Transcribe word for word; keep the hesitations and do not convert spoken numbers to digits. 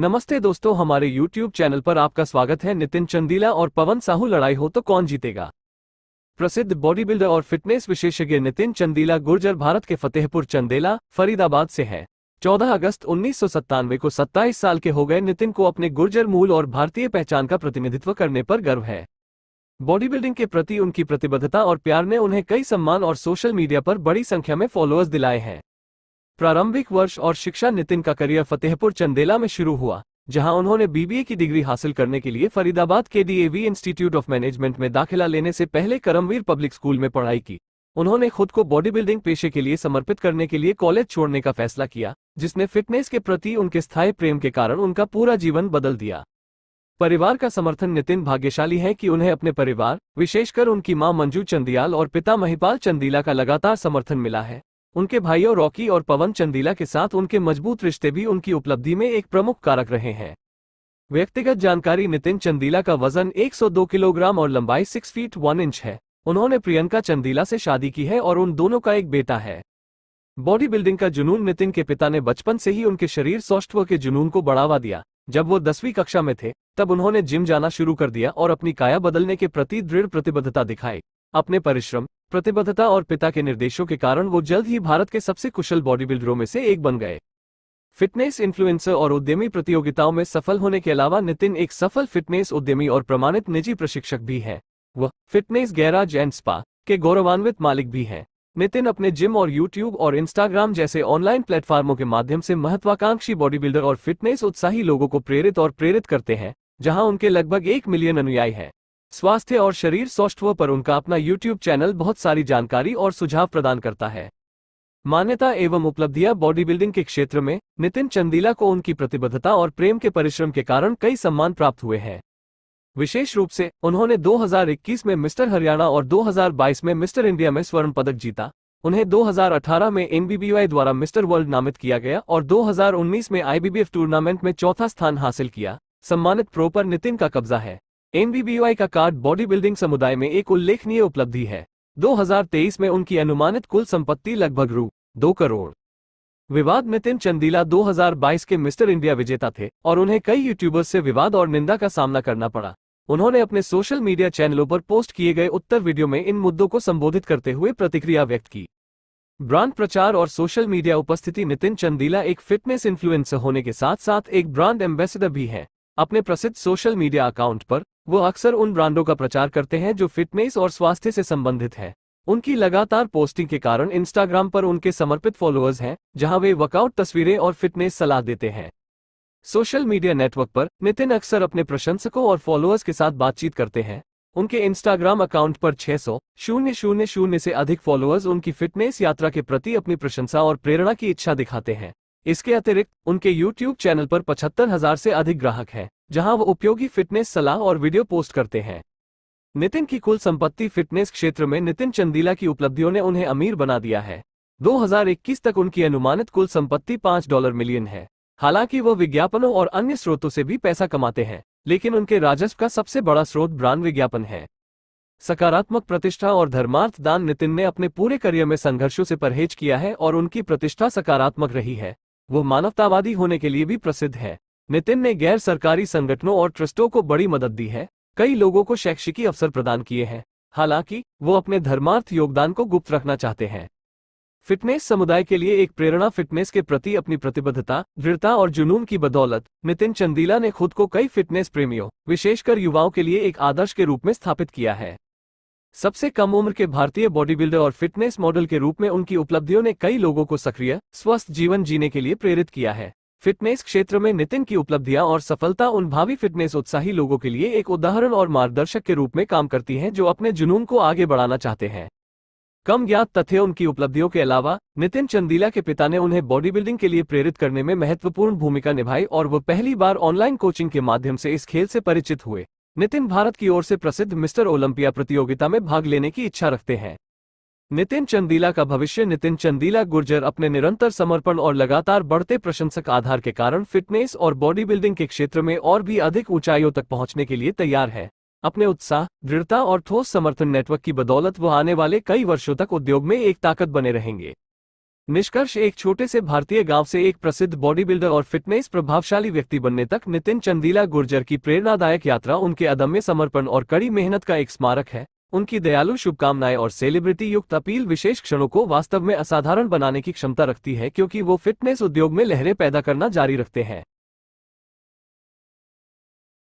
नमस्ते दोस्तों, हमारे YouTube चैनल पर आपका स्वागत है। नितिन चंदीला और पवन साहू लड़ाई हो तो कौन जीतेगा? प्रसिद्ध बॉडी बिल्डर और फिटनेस विशेषज्ञ नितिन चंदीला गुर्जर भारत के फतेहपुर चंदेला, फरीदाबाद से हैं। चौदह अगस्त उन्नीस सौ सत्तानवे को सत्ताईस साल के हो गए। नितिन को अपने गुर्जर मूल और भारतीय पहचान का प्रतिनिधित्व करने पर गर्व है। बॉडी बिल्डिंग के प्रति उनकी प्रतिबद्धता और प्यार ने उन्हें कई सम्मान और सोशल मीडिया पर बड़ी संख्या में फॉलोअर्स दिलाए हैं। प्रारंभिक वर्ष और शिक्षा। नितिन का करियर फतेहपुर चंदेला में शुरू हुआ, जहां उन्होंने बीबीए की डिग्री हासिल करने के लिए फरीदाबाद के डीएवी इंस्टीट्यूट ऑफ मैनेजमेंट में दाखिला लेने से पहले करमवीर पब्लिक स्कूल में पढ़ाई की। उन्होंने खुद को बॉडी बिल्डिंग पेशे के लिए समर्पित करने के लिए कॉलेज छोड़ने का फैसला किया, जिसने फिटनेस के प्रति उनके स्थायी प्रेम के कारण उनका पूरा जीवन बदल दिया। परिवार का समर्थन। नितिन भाग्यशाली हैं कि उन्हें अपने परिवार, विशेषकर उनकी मां मंजू चंदियाल और पिता महिपाल चंदीला का लगातार समर्थन मिला है। उनके भाइयों रॉकी और पवन चंदीला के साथ उनके मजबूत रिश्ते भी उनकी उपलब्धि में एक प्रमुख कारक रहे हैं। व्यक्तिगत जानकारी। नितिन चंदीला का वजन एक सौ दो किलोग्राम और लंबाई छह फीट एक इंच है। उन्होंने प्रियंका चंदीला से शादी की है और उन दोनों का एक बेटा है। बॉडी बिल्डिंग का जुनून। नितिन के पिता ने बचपन से ही उनके शरीर सौष्ठव के जुनून को बढ़ावा दिया। जब वो दसवीं कक्षा में थे, तब उन्होंने जिम जाना शुरू कर दिया और अपनी काया बदलने के प्रति दृढ़ प्रतिबद्धता दिखाई। अपने परिश्रम, प्रतिबद्धता और पिता के निर्देशों के कारण वो जल्द ही भारत के सबसे कुशल बॉडी बिल्डरों में से एक बन गए। फिटनेस इन्फ्लुएंसर और उद्यमी। प्रतियोगिताओं में सफल होने के अलावा नितिन एक सफल फिटनेस उद्यमी और प्रमाणित निजी प्रशिक्षक भी हैं। वह फिटनेस गैराज एंड स्पा के गौरवान्वित मालिक भी हैं। नितिन अपने जिम और यूट्यूब और इंस्टाग्राम जैसे ऑनलाइन प्लेटफॉर्मों के माध्यम से महत्वाकांक्षी बॉडी बिल्डर और फिटनेस उत्साही लोगों को प्रेरित और प्रेरित करते हैं, जहां उनके लगभग एक मिलियन अनुयायी हैं। स्वास्थ्य और शरीर सौष्ठव पर उनका अपना यूट्यूब चैनल बहुत सारी जानकारी और सुझाव प्रदान करता है। मान्यता एवं उपलब्धियां। बॉडी बिल्डिंग के क्षेत्र में नितिन चंदीला को उनकी प्रतिबद्धता और प्रेम के परिश्रम के कारण कई सम्मान प्राप्त हुए हैं। विशेष रूप से उन्होंने दो हज़ार इक्कीस में मिस्टर हरियाणा और दो हज़ार बाईस में मिस्टर इंडिया में स्वर्ण पदक जीता। उन्हें दो हज़ार अठारह में एमबीबीवाई द्वारा मिस्टर वर्ल्ड नामित किया गया और दो हज़ार उन्नीस में आईबीबीएफ टूर्नामेंट में चौथा स्थान हासिल किया। सम्मानित प्रो पर नितिन का कब्जा है। एमबीबीवाई का कार्ड बॉडी बिल्डिंग समुदाय में एक उल्लेखनीय उपलब्धि है। दो हज़ार तेईस में उनकी अनुमानित कुल संपत्ति लगभग रू दो करोड़। विवाद। नितिन चंदीला दो हज़ार बाईस के मिस्टर इंडिया विजेता थे और उन्हें कई यूट्यूबर्स से विवाद और निंदा का सामना करना पड़ा। उन्होंने अपने सोशल मीडिया चैनलों पर पोस्ट किए गए उत्तर वीडियो में इन मुद्दों को संबोधित करते हुए प्रतिक्रिया व्यक्त की। ब्रांड प्रचार और सोशल मीडिया उपस्थिति। नितिन चंदीला एक फिटनेस इन्फ्लुएंसर होने के साथ साथ एक ब्रांड एम्बेसडर भी हैं। अपने प्रसिद्ध सोशल मीडिया अकाउंट पर वो अक्सर उन ब्रांडों का प्रचार करते हैं जो फिटनेस और स्वास्थ्य से संबंधित हैं। उनकी लगातार पोस्टिंग के कारण इंस्टाग्राम पर उनके समर्पित फॉलोअर्स हैं, जहां वे वर्कआउट तस्वीरें और फिटनेस सलाह देते हैं। सोशल मीडिया नेटवर्क पर नितिन अक्सर अपने प्रशंसकों और फॉलोअर्स के साथ बातचीत करते हैं। उनके इंस्टाग्राम अकाउंट पर छह सौ से अधिक फॉलोअर्स उनकी फिटनेस यात्रा के प्रति अपनी प्रशंसा और प्रेरणा की इच्छा दिखाते हैं। इसके अतिरिक्त उनके यूट्यूब चैनल पर पचहत्तर हजार से अधिक ग्राहक हैं, जहां वो उपयोगी फिटनेस सलाह और वीडियो पोस्ट करते हैं। नितिन की कुल संपत्ति। फिटनेस क्षेत्र में नितिन चंदीला की उपलब्धियों ने उन्हें अमीर बना दिया है। दो हज़ार इक्कीस तक उनकी अनुमानित कुल संपत्ति पाँच डॉलर मिलियन है। हालांकि वो विज्ञापनों और अन्य स्रोतों से भी पैसा कमाते हैं, लेकिन उनके राजस्व का सबसे बड़ा स्रोत ब्रांड विज्ञापन है। सकारात्मक प्रतिष्ठा और धर्मार्थ दान। नितिन ने अपने पूरे करियर में संघर्षों से परहेज किया है और उनकी प्रतिष्ठा सकारात्मक रही है। वो मानवतावादी होने के लिए भी प्रसिद्ध है। नितिन ने गैर सरकारी संगठनों और ट्रस्टों को बड़ी मदद दी है। कई लोगों को शैक्षिकी अवसर प्रदान किए हैं। हालांकि वो अपने धर्मार्थ योगदान को गुप्त रखना चाहते हैं। फिटनेस समुदाय के लिए एक प्रेरणा। फिटनेस के प्रति अपनी प्रतिबद्धता, दृढ़ता और जुनून की बदौलत नितिन चंदीला ने खुद को कई फिटनेस प्रेमियों, विशेषकर युवाओं के लिए एक आदर्श के रूप में स्थापित किया है। सबसे कम उम्र के भारतीय बॉडी बिल्डर और फिटनेस मॉडल के रूप में उनकी उपलब्धियों ने कई लोगों को सक्रिय, स्वस्थ जीवन जीने के लिए प्रेरित किया है। फिटनेस क्षेत्र में नितिन की उपलब्धियां और सफलता उन भावी फिटनेस उत्साही लोगों के लिए एक उदाहरण और मार्गदर्शक के रूप में काम करती हैं जो अपने जुनून को आगे बढ़ाना चाहते हैं। कम ज्ञात तथ्य। उनकी उपलब्धियों के अलावा नितिन चंदीला के पिता ने उन्हें बॉडी बिल्डिंग के लिए प्रेरित करने में महत्वपूर्ण भूमिका निभाई और वह पहली बार ऑनलाइन कोचिंग के माध्यम से इस खेल से परिचित हुए। नितिन भारत की ओर से प्रसिद्ध मिस्टर ओलंपिया प्रतियोगिता में भाग लेने की इच्छा रखते हैं। नितिन चंदीला का भविष्य। नितिन चंदीला गुर्जर अपने निरंतर समर्पण और लगातार बढ़ते प्रशंसक आधार के कारण फिटनेस और बॉडी बिल्डिंग के क्षेत्र में और भी अधिक ऊंचाइयों तक पहुंचने के लिए तैयार है। अपने उत्साह, दृढ़ता और ठोस समर्थन नेटवर्क की बदौलत वह आने वाले कई वर्षों तक उद्योग में एक ताकत बने रहेंगे। निष्कर्ष, एक छोटे से भारतीय गांव से एक प्रसिद्ध बॉडी बिल्डर और फिटनेस प्रभावशाली व्यक्ति बनने तक नितिन चंदीला गुर्जर की प्रेरणादायक यात्रा उनके अदम्य समर्पण और कड़ी मेहनत का एक स्मारक है। उनकी दयालु शुभकामनाएं और सेलिब्रिटी युक्त अपील विशेष क्षणों को वास्तव में असाधारण बनाने की क्षमता रखती है, क्योंकि वो फिटनेस उद्योग में लहरें पैदा करना जारी रखते हैं।